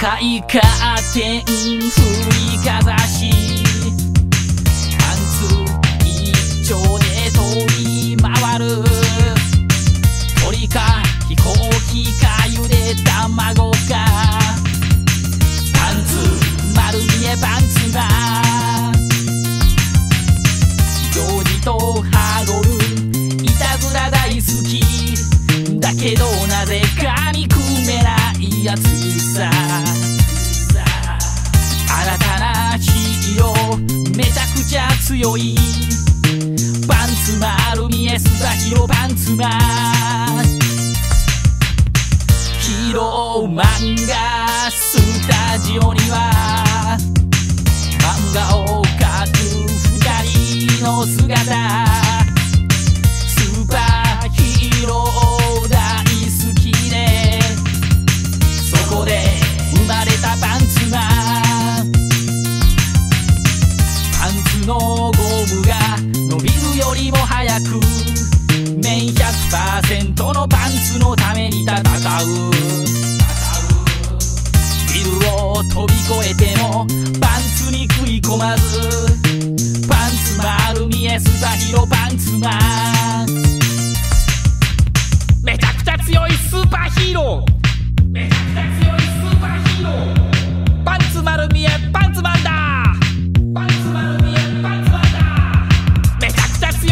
回転振りかざしパンツ一丁で飛び回る鳥か飛行機かゆで卵かパンツ丸見えパンツだジョージとハードルいたずら大好きだけどなぜか見くめないやつさめちゃくちゃ強いパンツ丸見え須田ヒロパンツマンヒーロー漫画スタジオには漫画を描く二人の姿スーパーヒーロー大好きでそこで生まれたパンツマンゴムが伸びるよりも早く綿 100% のパンツのために戦うビルを飛び越えてもパンツに食い込まずパンツ丸見え須田ヒロパンツマンめちゃくちゃ強いスーパーヒーローめちゃくちゃ強いスーパーヒーローパンツ丸見えパンツマンだパンツ丸見え正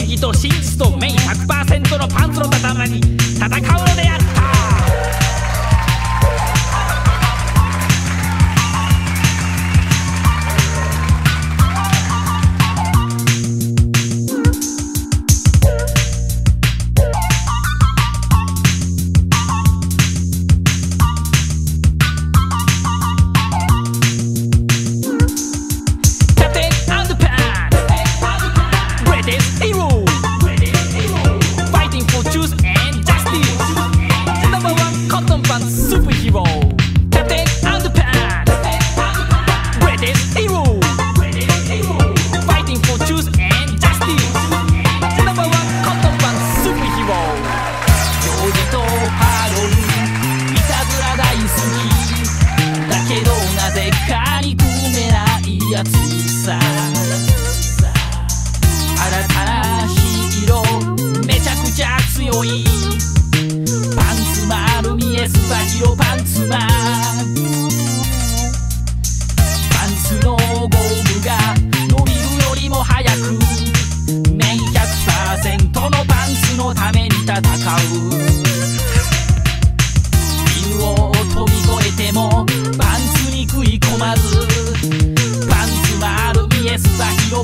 義と真実とメイン 100% のパンツのために戦うのであった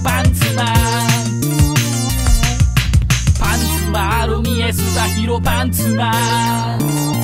パンツ丸見え須田ヒロパンツマン